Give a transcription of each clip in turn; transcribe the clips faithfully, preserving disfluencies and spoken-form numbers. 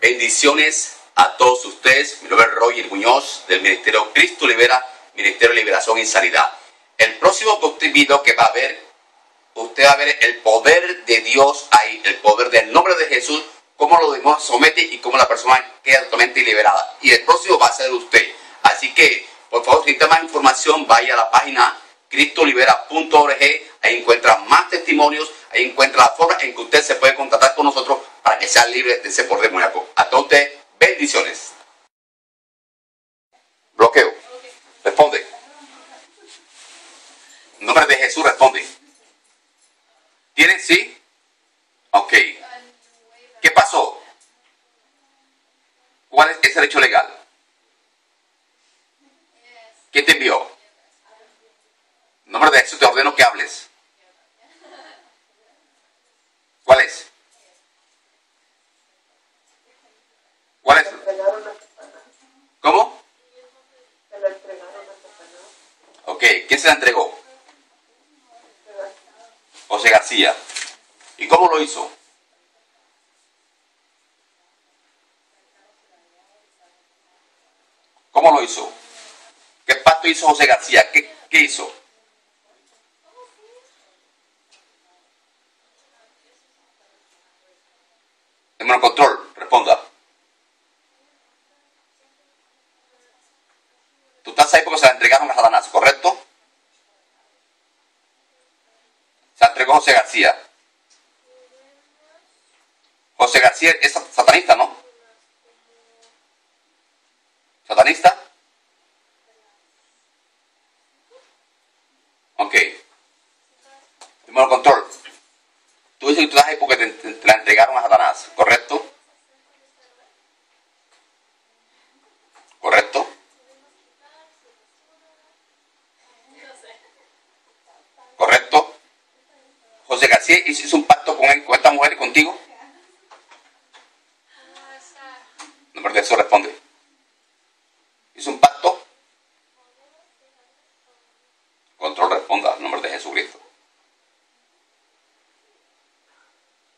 Bendiciones a todos ustedes. Mi nombre es Roger Muñoz del Ministerio Cristo Libera, Ministerio de Liberación y Sanidad. El próximo video que va a ver, usted va a ver el poder de Dios ahí, el poder del nombre de Jesús, cómo lo demás somete y cómo la persona queda totalmente liberada. Y el próximo va a ser usted. Así que, por favor, si necesita más información, vaya a la página cristolibera punto org. Ahí encuentra más testimonios, ahí encuentra la forma en que usted se puede contactar con nosotros para que sea libre de ese poder demoníaco. A todos ustedes, bendiciones. Bloqueo. Responde. En nombre de Jesús, responde. ¿Tienen? ¿Sí? Ok. ¿Qué pasó? ¿Cuál es ese derecho legal? ¿Quién te envió? En nombre de Jesús te ordeno que hables. ¿Cuál es? ¿Cuál es? ¿Cómo? Ok, ¿quién se la entregó? José García. ¿Y cómo lo hizo? ¿Cómo lo hizo? ¿Qué pacto hizo José García? ¿Qué, qué hizo? Hermano Control, responda. Tú estás ahí porque se la entregaron a Satanás, ¿correcto? Se la entregó José García. José García es satanista, ¿no? ¿Satanista? Ok. Hermano Control, tú dices que tú estás ahí porque te, te, te la entregaron a Satanás, ¿correcto? ¿Correcto? ¿Correcto? José García hizo un pacto con, él, con esta mujer y contigo. No, pero eso responde. ¿Hizo un pacto? Control, responda, en nombre de Jesucristo.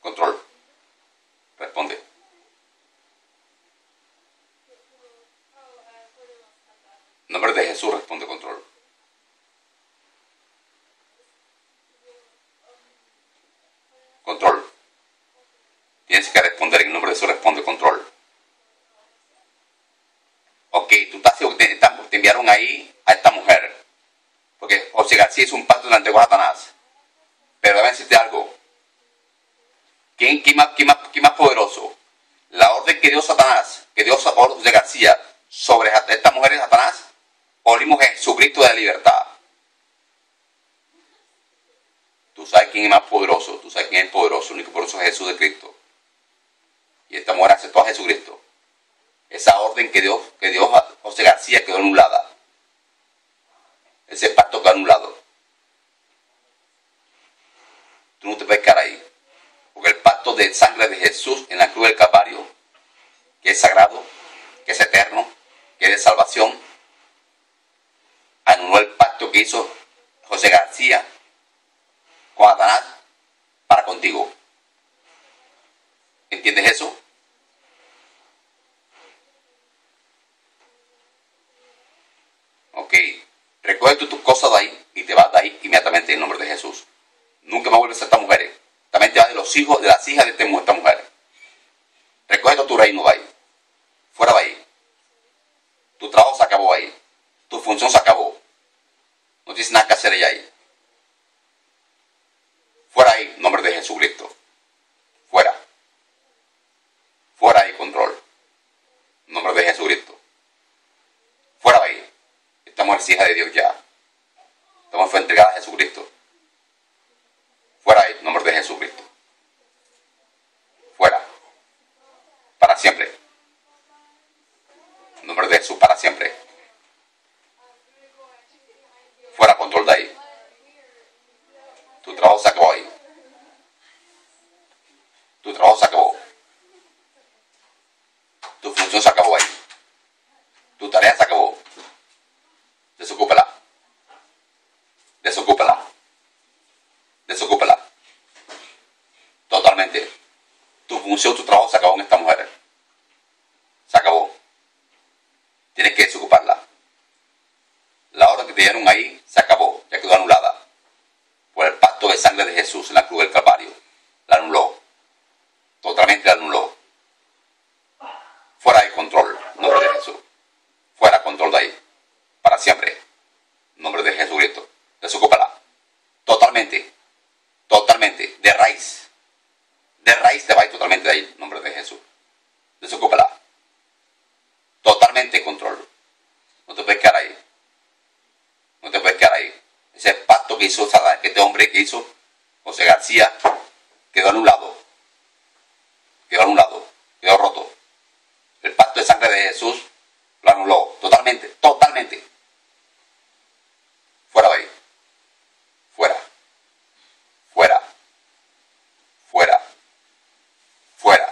Control, responde. En nombre de Jesús, responde, Control. Control, tienes que responder en nombre de Jesús, responde, Control. Ok, tú estás, te, te enviaron ahí a esta mujer. Porque José García hizo un pacto delante de Satanás. Pero déjame decirte algo. ¿Quién, quién, más, quién, más, ¿Quién más poderoso? La orden que dio Satanás, que dio José García sobre esta mujer de Satanás, o el mismo Jesucristo de la libertad. Tú sabes quién es más poderoso, tú sabes quién es poderoso, el único poderoso es Jesús de Cristo. Y esta mujer aceptó a Jesucristo. Esa orden que dio, que dio José García quedó anulada. Ese pacto quedó anulado. Tú no te puedes quedar ahí. Porque el pacto de sangre de Jesús en la cruz del Calvario, que es sagrado, que es eterno, que es de salvación, anuló el pacto que hizo José García con Satanás para contigo. ¿Entiendes eso? Ok, recoge tus cosas de ahí y te vas de ahí inmediatamente en nombre de Jesús. Nunca más vuelves a estas mujeres. También te vas de los hijos, de las hijas de esta mujer. Recoge tu reino de ahí. Fuera de ahí. Tu trabajo se acabó ahí. Tu función se acabó. No tienes nada que hacer allá ahí. Fuera ahí, en nombre de Jesucristo. Fuera. Fuera ahí, Control. En nombre de Jesucristo. Fuera de ahí. Estamos hijas de Dios ya. Estamos fue entregada a Jesucristo. Fuera ahí, en nombre de Jesucristo. Fuera. Para siempre. En nombre de Jesús, para siempre. Fuera, Control de ahí. Tu trabajo se acabó ahí. Tu trabajo se acabó. Tu función se acabó ahí. Tu tarea se acabó. Desocúpala. Desocúpala. Desocúpala. Totalmente. Tu función, tu trabajo se acabó en esta mujer. Jesús en la cruz del Calvario. La anuló. Totalmente la anuló. Fuera de control. Nombre de Jesús. Fuera de control de ahí. Para siempre. Nombre de Jesucristo. Desocúpala. Totalmente. Totalmente. De raíz. De raíz te va a ir totalmente de ahí. Nombre de Jesús. Desocúpala. Totalmente control. No te puedes quedar ahí. No te puedes quedar ahí. Ese pacto que hizo, que este hombre que hizo, José García, quedó anulado. Quedó anulado. Quedó roto. El pacto de sangre de Jesús lo anuló. Totalmente. Totalmente. Fuera de ahí. Fuera. Fuera. Fuera. Fuera.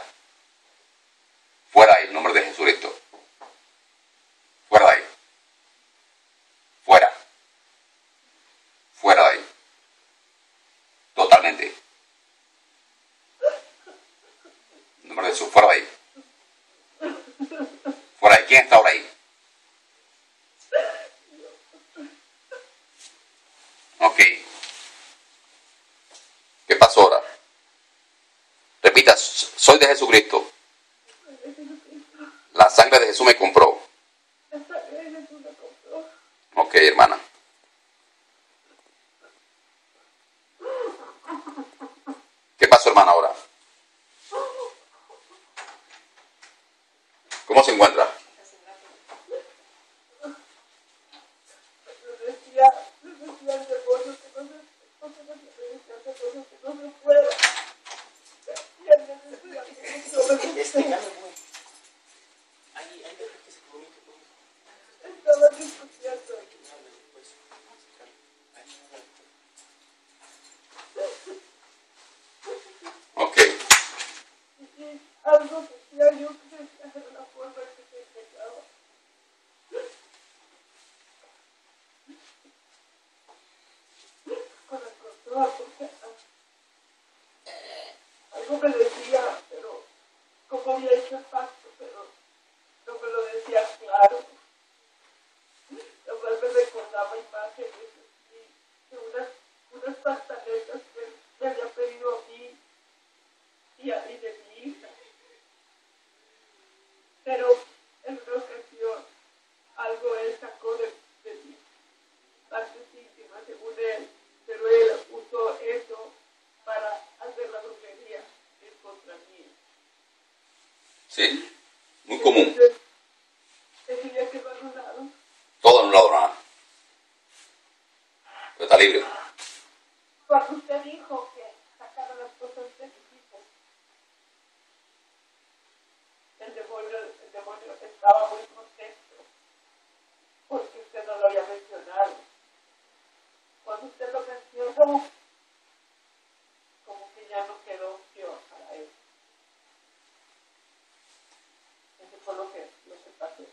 Fuera ahí. En nombre de Jesucristo. Fuera de ahí. Fuera. Fuera de ahí. Totalmente. En nombre de Jesús. Fuera de ahí. Fuera de ahí. ¿Quién está ahora ahí? Ok. ¿Qué pasó ahora? Repita, soy de Jesucristo. La sangre de Jesús me compró. Ok, hermana. ¿Qué pasó, hermana, ahora? ¿Cómo se encuentra? Sí, muy común. Todo en un lado, nada. Pero está libre. Cuando usted dijo que sacaron las cosas de sus hijos, el demonio, el demonio estaba muy contento porque usted no lo había mencionado. Cuando usted lo mencionó, como que ya no quedó opción para él. Por lo que, lo que pasó.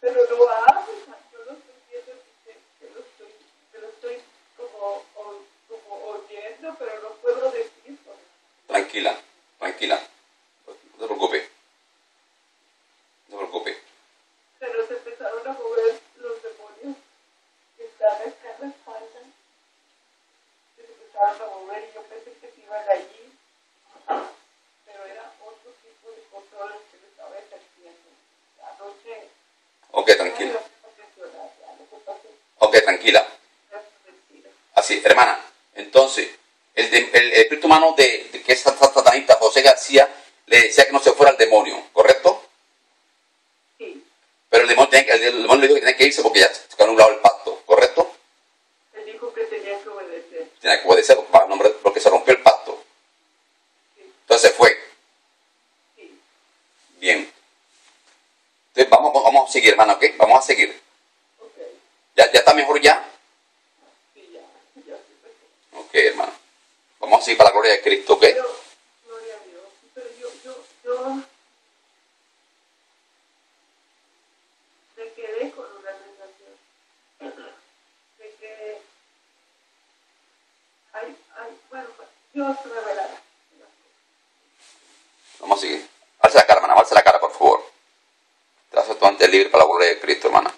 Pero lo hago, yo lo estoy viendo, yo lo estoy, yo lo estoy como, como oyendo, pero no puedo decir. Tranquila, tranquila, no te preocupes, no te preocupes. Pero se empezaron a mover los demonios que están acá en la espalda, se empezaron a mover y yo pensé que se iban allí, pero era otro tipo de control que Ok, tranquila. Ok, tranquila. Así, hermana. Entonces, el, de, el, el espíritu humano de, de que es satanista, José García, le decía que no se fuera al demonio, ¿correcto? Sí. Pero el demonio, el, el demonio le dijo que tenía que irse porque ya se había anulado el pacto, ¿correcto? Él dijo que tenía que obedecer. Tenía que obedecer porque, porque se rompió el pacto. Sí. Entonces fue. Sí. Bien. Entonces vamos, vamos a seguir, hermana, ¿ok? Vamos a seguir. Okay. ¿Ya, ¿Ya está mejor ya? Sí, ya. ya sí, pues. Ok, hermano. Vamos a seguir para la gloria de Cristo, ¿ok? Pero, gloria a Dios. Pero yo, yo, yo me quedé con una sensación. Me quedé. Ay, ay, bueno, Dios me revelará. Vamos a seguir. Alza la cara, hermana, alza la cara, por favor. Trazo antes libre para la gloria de Cristo, hermana.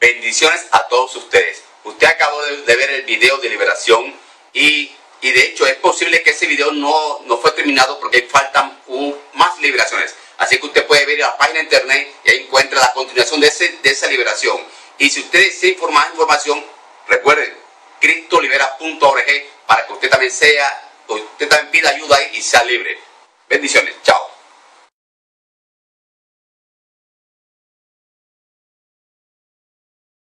Bendiciones a todos ustedes. Usted acabó de ver el video de liberación y, y de hecho es posible que ese video no, no fue terminado porque faltan un, más liberaciones. Así que usted puede ver la página de internet y ahí encuentra la continuación de, ese, de esa liberación. Y si usted desea más información, recuerden, cristolibera punto org, para que usted también sea, usted también pida ayuda y sea libre. Bendiciones, chao.